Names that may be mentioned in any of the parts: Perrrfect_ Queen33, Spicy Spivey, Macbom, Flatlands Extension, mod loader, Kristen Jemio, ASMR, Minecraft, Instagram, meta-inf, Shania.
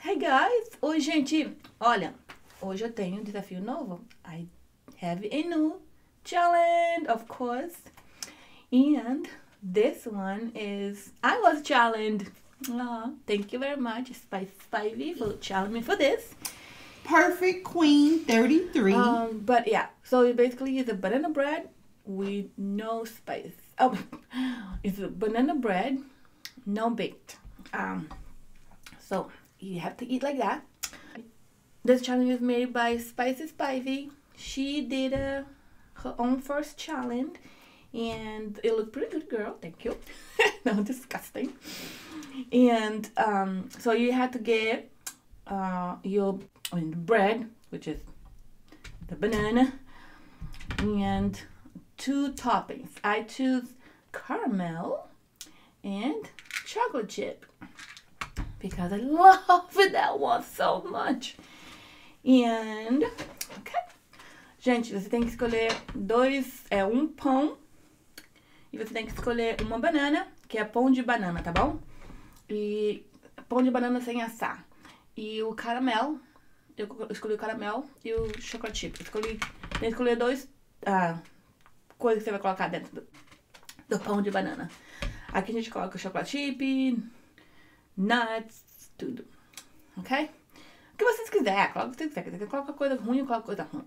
Hey guys! Oi, gente! Olha, hoje eu tenho um desafio novo. I have a new challenge, of course. And this one is... I was challenged. Oh, thank you very much, Spicy Spivey, for challenging me for this. Perfect Queen 33. But yeah, so it basically is a banana bread with no spice. Oh, it's a banana bread, no baked. So you have to eat like that. This challenge is made by Spicy Spivey. She did her own first challenge, and it looked pretty good, girl. Thank you. No, disgusting. And so you have to get the bread, which is the banana, and two toppings. I choose caramel and chocolate chip because I love that one so much. And ok, gente, você tem que escolher um pão e você tem que escolher uma banana, que é pão de banana, tá bom? E pão de banana sem assar. E o caramel, eu escolhi o caramel e o chocolate chip. Tem que escolher dois coisas que você vai colocar dentro do pão de banana. Aqui a gente coloca o chocolate chip, nuts, tudo. Ok? O que vocês quiserem, coloca o que vocês quiserem. Você quer colocar coisa ruim, coloca coisa ruim.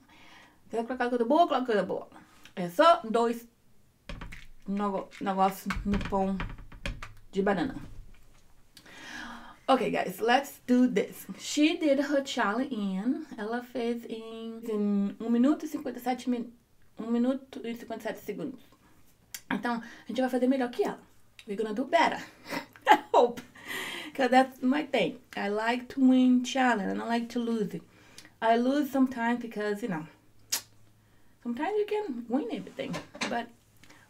Você quer colocar coisa boa, coloca coisa boa. É só dois negócios no pão de banana. Ok, guys, let's do this. She did her challenge ela fez em 1 minuto e 57 segundos. Então, a gente vai fazer melhor que ela. We're gonna do better. I hope. Because that's my thing. I like to win challenge and I like to lose it. I lose sometimes because, you know, sometimes you can win everything. But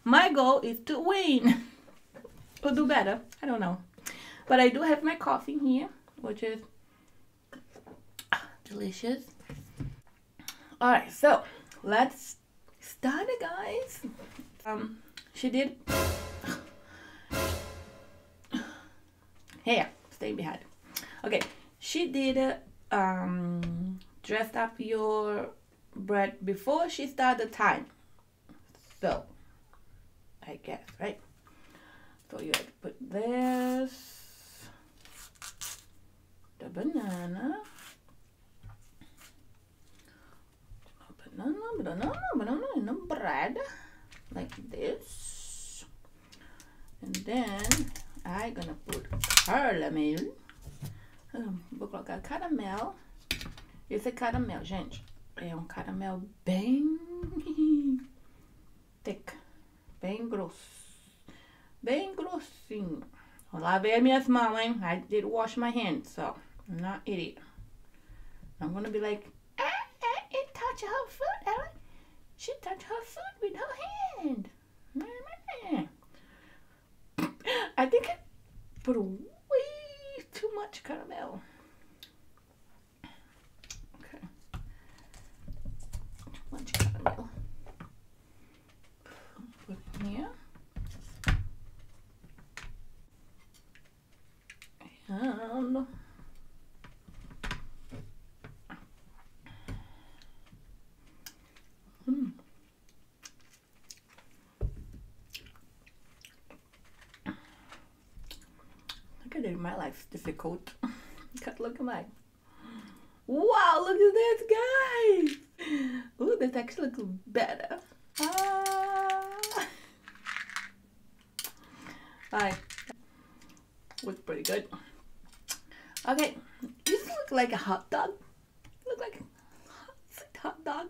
my goal is to win. Or do better. I don't know. But I do have my coffee here, which is delicious. Alright, so let's start it, guys. She did... Here, stay behind. Okay, she did dressed up your bread before she started the time. So, I guess, right? So you have to put this. The banana. Banana, and a bread. Like this. And then I'm gonna put caramel. Vou colocar caramel. Esse é caramel, gente. É caramel bem thick. Bem grosso. Bem grossinho. Eu lavei as minhas mãos, hein? I did wash my hands, so. I'm not an idiot. I'm gonna be like, it touched her foot, Ellen. She touched her foot with her hand. I think I put way too much caramel. Okay. Too much caramel. Put it here. And... My life's difficult. Because look at mine. Wow, look at this, guys! Ooh, this actually looks better. Bye. Looks pretty good. Okay, this looks like a hot dog. Look like a hot dog.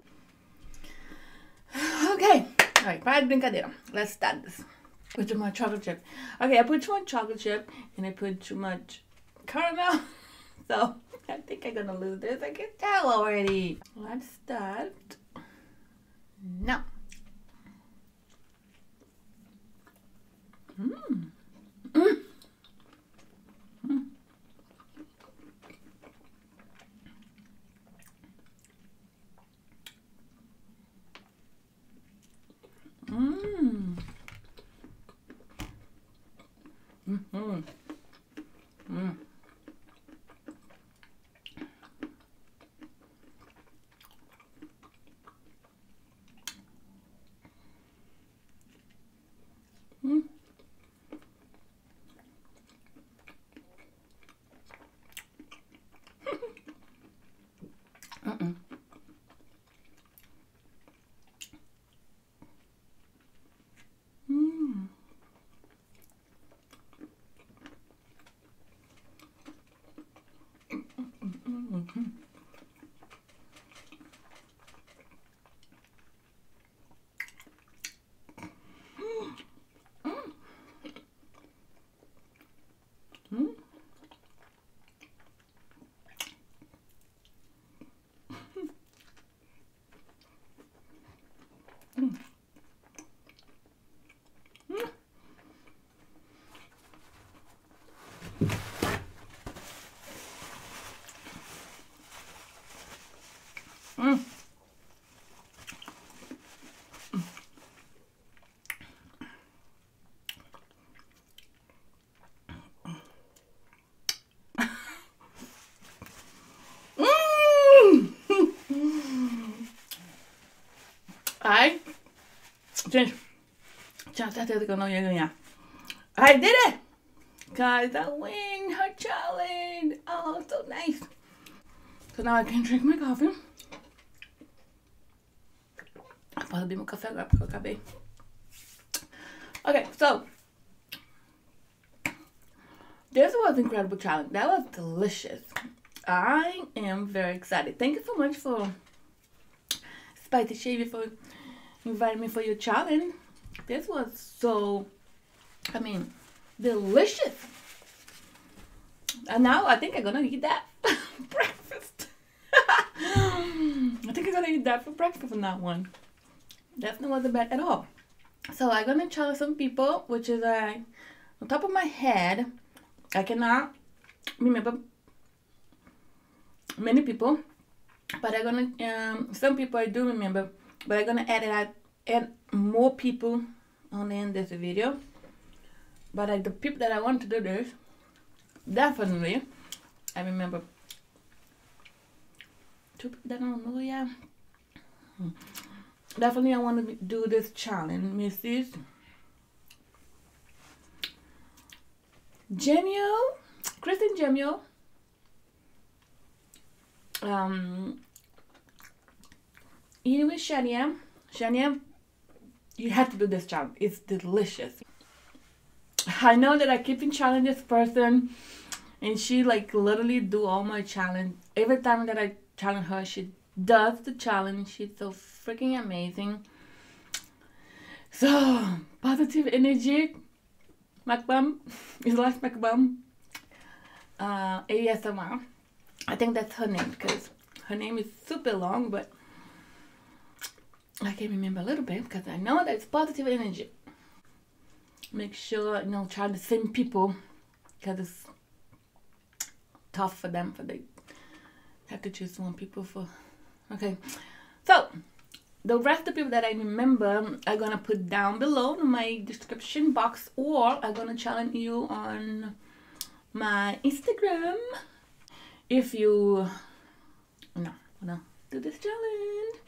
Okay, alright, para de brincadeira. Let's start this. Put too much chocolate chip. Okay, I put too much chocolate chip and I put too much caramel. So I think I'm gonna lose this. I can tell already. Let's start now. certeza que eu não ia ganhar. I did it! Guys, I win her challenge! Oh, so nice! So now I can drink my coffee. Eu posso beber meu café agora porque eu acabei. Okay, so this was an incredible challenge. That was delicious. I am very excited. Thank you so much for Spicy Spivey for inviting me for your challenge. This was so, I mean, delicious. And now I think I'm gonna eat that for breakfast. I think I'm gonna eat that for breakfast on that one. Definitely wasn't bad at all. So I'm gonna challenge some people, which is on top of my head, I cannot remember many people, but I'm gonna some people I do remember, but I'm gonna add more people on in this video. But the people that I want to do this, definitely, I remember two people that I don't know yet. Definitely, I want to do this challenge. Mrs. Jemio, Kristen Jemio, eating with Shania. Shania, you have to do this challenge. It's delicious. I know that I keep in challenge this person, and she like literally do all my challenge. Every time that I challenge her, she does the challenge. She's so freaking amazing. So positive energy. Macbom is last Macbom. ASMR. I think that's her name because her name is super long, but I can remember a little bit because I know that it's positive energy. Make sure, you know, try the same people because it's tough for them, for they have to choose one people for. Okay, so the rest of the people that I remember I'm gonna put down below in my description box, or I'm gonna challenge you on my Instagram. If you no do this challenge.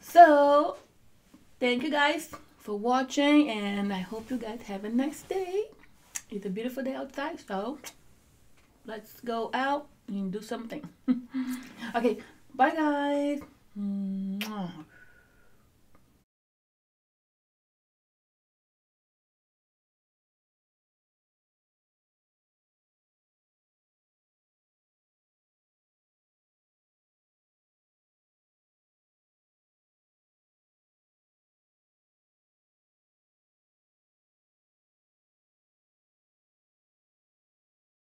So thank you guys for watching, and I hope you guys have a nice day. It's a beautiful day outside, so let's go out and do something. Okay, bye guys.